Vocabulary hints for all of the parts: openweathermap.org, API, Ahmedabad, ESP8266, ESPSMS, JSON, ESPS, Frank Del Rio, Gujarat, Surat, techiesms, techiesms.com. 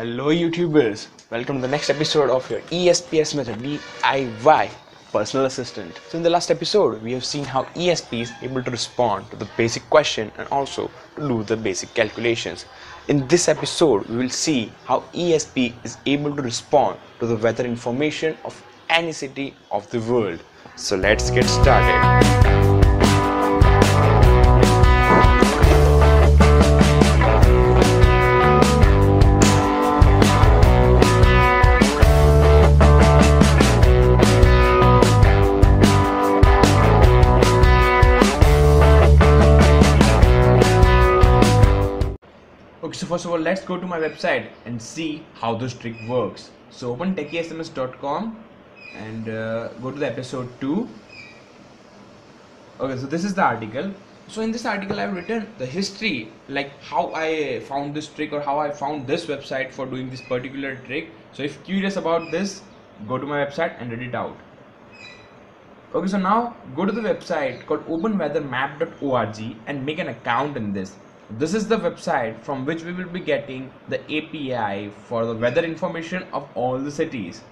Hello YouTubers, welcome to the next episode of your ESPS method DIY personal assistant. So in the last episode we have seen how ESP is able to respond to the basic question and also to do the basic calculations. In this episode we will see how ESP is able to respond to the weather information of any city of the world. So let's get started. So first of all, let's go to my website and see how this trick works. So open techiesms.com and go to the episode 2. Okay, so this is the article. So in this article I've written the history, like how I found this trick or how I found this website for doing this particular trick. So if curious about this, go to my website and read it out. Okay, so now go to the website called openweathermap.org and make an account in this. This is the website from which we will be getting the API for the weather information of all the cities.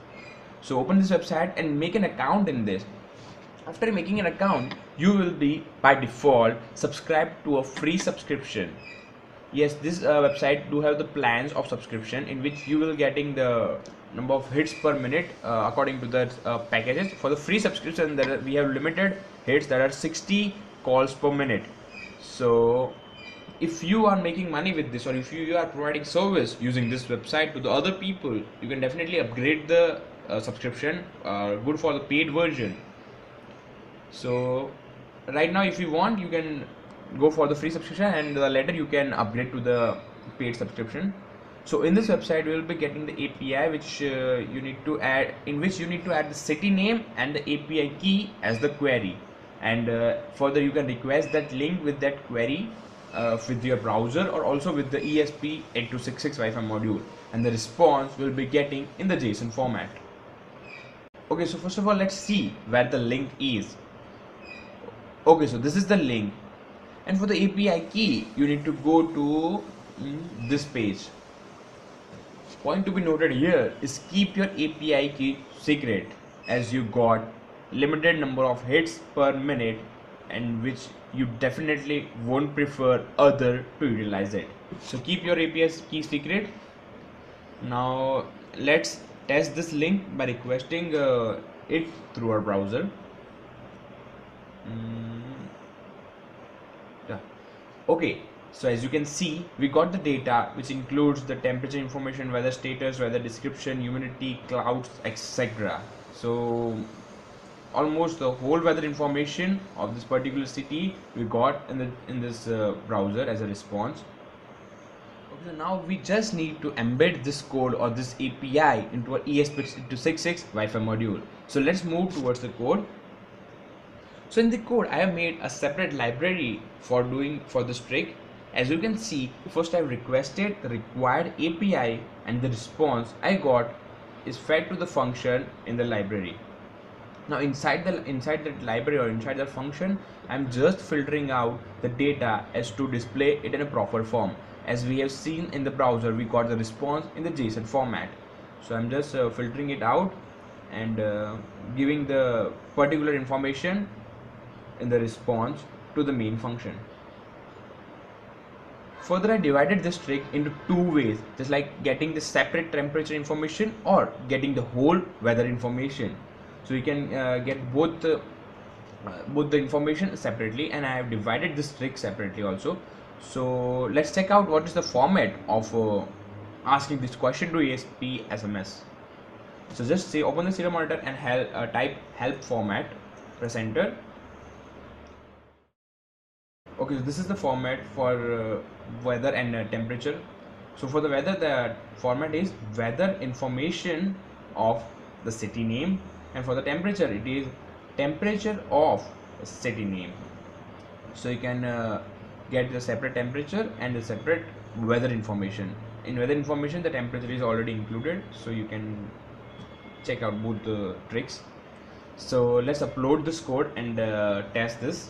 So open this website and make an account in this. After making an account, you will be by default subscribed to a free subscription. Yes, this website do have the plans of subscription in which you will getting the number of hits per minute according to the packages. For the free subscription, we have limited hits that are 60 calls per minute. So if you are making money with this, or if you are providing service using this website to the other people, you can definitely upgrade the subscription, good for the paid version. So right now if you want, you can go for the free subscription and later you can upgrade to the paid subscription. So in this website we will be getting the API which you need to add the city name and the API key as the query, and further you can request that link with that query with your browser or also with the ESP8266 Wi-Fi module, and the response will be getting in the JSON format. Okay, so first of all let's see where the link is. Okay, so this is the link, and for the API key you need to go to this page. Point to be noted here is keep your API key secret, as you got limited number of hits per minute and which you definitely won't prefer other to utilize it. So keep your API key secret. Now let's test this link by requesting it through our browser. Yeah. Okay, so as you can see we got the data which includes the temperature information, weather status, weather description, humidity, clouds, etc. So almost the whole weather information of this particular city we got in this browser as a response. Okay, so now we just need to embed this code or this API into our ESP8266 Wi-Fi module. So let's move towards the code. So in the code I have made a separate library for this trick. As you can see, first I have requested the required API and the response I got is fed to the function in the library. Now inside that library or inside that function, I'm just filtering out the data as to display it in a proper form. As we have seen in the browser, we got the response in the JSON format. So I'm just filtering it out and giving the particular information in the response to the main function. Further, I divided this trick into two ways, just like getting the separate temperature information or getting the whole weather information. So you can get both the information separately, and I have divided this trick separately also. So let's check out what is the format of asking this question to ESPSMS. So just say open the serial monitor and help, type help format, press enter. Okay, so this is the format for weather and temperature. So for the weather, the format is weather information of the city name, and for the temperature it is temperature of city name. So you can get the separate temperature and the separate weather information. In weather information the temperature is already included, so you can check out both the tricks. So let's upload this code and test this.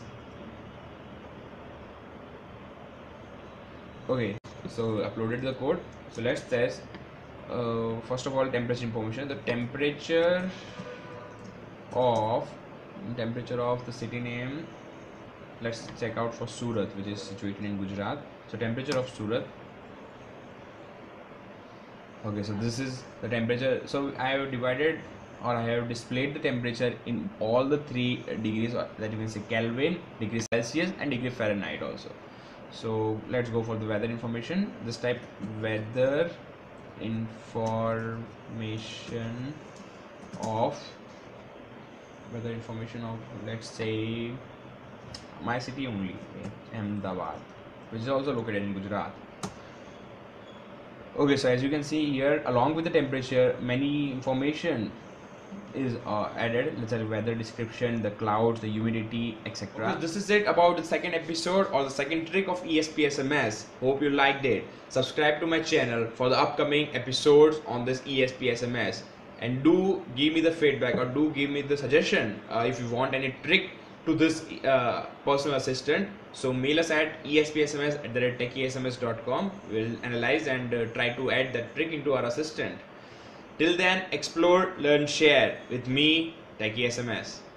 Okay, so uploaded the code, so let's test first of all, temperature information. The temperature of the city name, let's check out for Surat, which is situated in Gujarat. So temperature of Surat. Okay, so this is the temperature. So I have divided, or I have displayed the temperature in all the 3 degrees, or that you can say Kelvin, degree Celsius and degree Fahrenheit also. So let's go for the weather information. Just type weather information of, let's say my city only, Ahmedabad, which is also located in Gujarat. Okay, so as you can see here, along with the temperature, many information is added. Let's say weather description, the clouds, the humidity, etc. Okay, this is it about the second episode or the second trick of ESPSMS. Hope you liked it. Subscribe to my channel for the upcoming episodes on this ESPSMS, and do give me the feedback, or do give me the suggestion if you want any trick to this personal assistant. So mail us at espsms@techiesms.com. we'll analyze and try to add that trick into our assistant. Till then, explore, learn, share with me, TechieSMS.